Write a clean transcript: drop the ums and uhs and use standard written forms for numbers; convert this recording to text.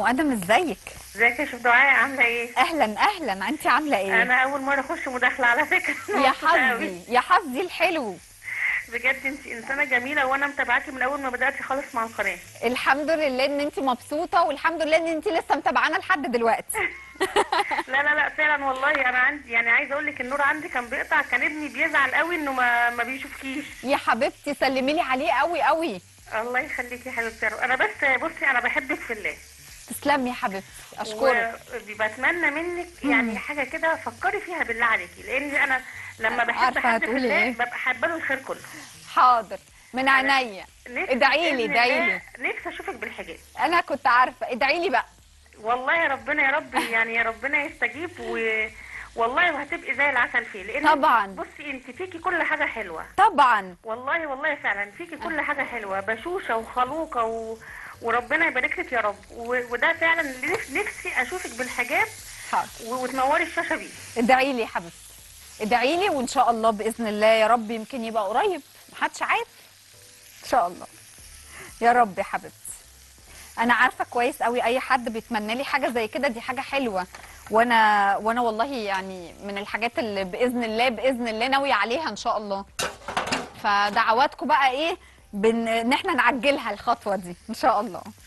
مقدم ازيك؟ ازيك يا شيف دعاء، عامله ايه؟ اهلا اهلا، انت عامله ايه؟ انا اول مره اخش مداخله على فكره. يا حظي يا حظي الحلو بجد، انت انسانه جميله وانا متابعاكي من اول ما بداتي خالص مع القناه. الحمد لله ان انت مبسوطه، والحمد لله ان انت لسه متابعانا لحد دلوقتي. لا لا لا فعلا والله، انا عندي يعني عايزه اقول لك النور عندي كان بيقطع، كان ابني بيزعل قوي انه ما بيشوفكيش. يا حبيبتي سلمي لي عليه قوي قوي. الله يخليكي يا حبيبتي. انا بس بصي، انا بحبك في الله. تسلمي يا حبيبتي، اشكرك. بتمنى منك يعني حاجه كده فكري فيها بالله عليكي، لان انا لما بحب حد في الله ببقى حابه له الخير كله. حاضر، من عينيا، ادعي لي ادعي لي. نفسي اشوفك بالحجاب. انا كنت عارفه، ادعي لي بقى. والله يا ربنا يا رب يعني يا ربنا يستجيب، والله وهتبقي زي العسل فيه، لان طبعا بصي انت فيكي كل حاجه حلوه. طبعا والله والله فعلا فيكي كل حاجه حلوه، بشوشه وخلوقه وربنا يبارك لك يا رب، وده فعلا نفسي اشوفك بالحجاب. حاضر، وتنوري الشاشه بيه. ادعي لي يا حبيبتي، ادعي لي، وان شاء الله باذن الله يا رب يمكن يبقى قريب، محدش عارف ان شاء الله يا رب. يا حبيبتي انا عارفه كويس قوي اي حد بيتمنى لي حاجه زي كده، دي حاجه حلوه، وانا والله يعني من الحاجات اللي باذن الله باذن الله ناويه عليها ان شاء الله. فدعواتكم بقى ايه ان احنا نعجلها الخطوه دي ان شاء الله.